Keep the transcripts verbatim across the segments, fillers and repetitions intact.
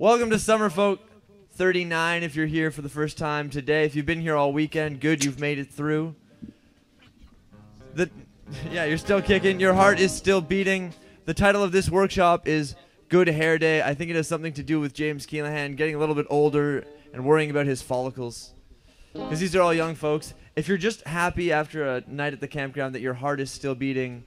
Welcome to Summerfolk thirty-nine if you're here for the first time today. If you've been here all weekend, good, you've made it through. The, yeah, you're still kicking. Your heart is still beating. The title of this workshop is Good Hair Day. I think it has something to do with James Keelahan getting a little bit older and worrying about his follicles. Because these are all young folks. If you're just happy after a night at the campground that your heart is still beating,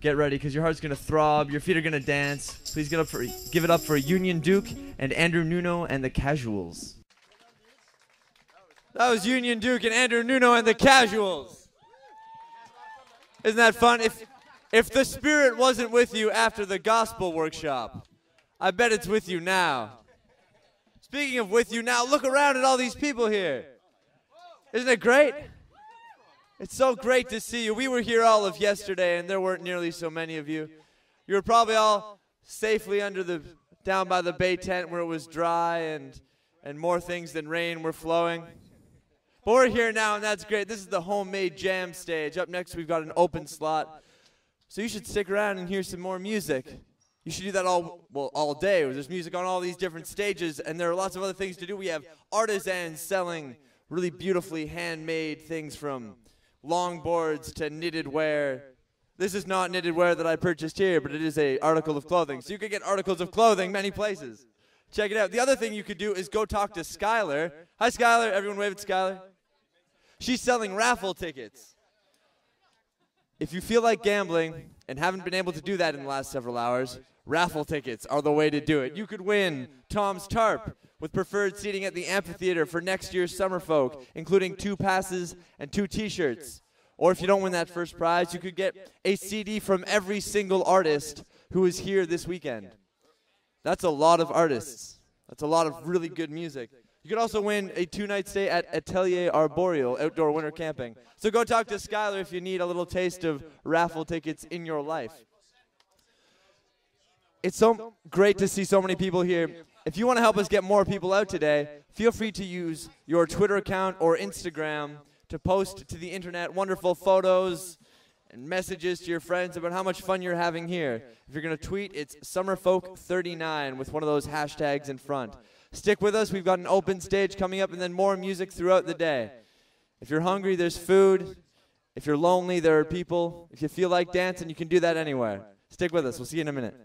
get ready, because your heart's going to throb, your feet are going to dance. Please get up for, give it up for Union Duke and Andrew Nuno and the Casuals. That was Union Duke and Andrew Nuno and the Casuals. Isn't that fun? If, if the spirit wasn't with you after the gospel workshop, I bet it's with you now. Speaking of with you now, look around at all these people here. Isn't it great? It's so great to see you. We were here all of yesterday, and there weren't nearly so many of you. You were probably all safely under the, down by the bay tent where it was dry and, and more things than rain were flowing. But we're here now, and that's great. This is the homemade jam stage. Up next, we've got an open slot. So you should stick around and hear some more music. You should do that all, well, all day. There's music on all these different stages, and there are lots of other things to do. We have artisans selling really beautifully handmade things from longboards to knitted wear. This is not knitted wear that I purchased here, but it is an article of clothing. So you could get articles of clothing many places. Check it out. The other thing you could do is go talk to Skylar. Hi, Skylar. Everyone wave at Skylar. She's selling raffle tickets. If you feel like gambling and haven't been able to do that in the last several hours, raffle tickets are the way to do it. You could win Tom's Tarp with preferred seating at the amphitheater for next year's Summerfolk, including two passes and two t-shirts. Or if you don't win that first prize, you could get a C D from every single artist who is here this weekend. That's a lot of artists. That's a lot of really good music. You could also win a two-night stay at Atelier Arboreal, outdoor winter camping. So go talk to Skylar if you need a little taste of raffle tickets in your life. It's so great to see so many people here. If you want to help us get more people out today, feel free to use your Twitter account or Instagram to post to the internet wonderful photos and messages to your friends about how much fun you're having here. If you're going to tweet, it's Summerfolk thirty-nine with one of those hashtags in front. Stick with us. We've got an open stage coming up and then more music throughout the day. If you're hungry, there's food. If you're lonely, there are people. If you feel like dancing, you can do that anywhere. Stick with us. We'll see you in a minute.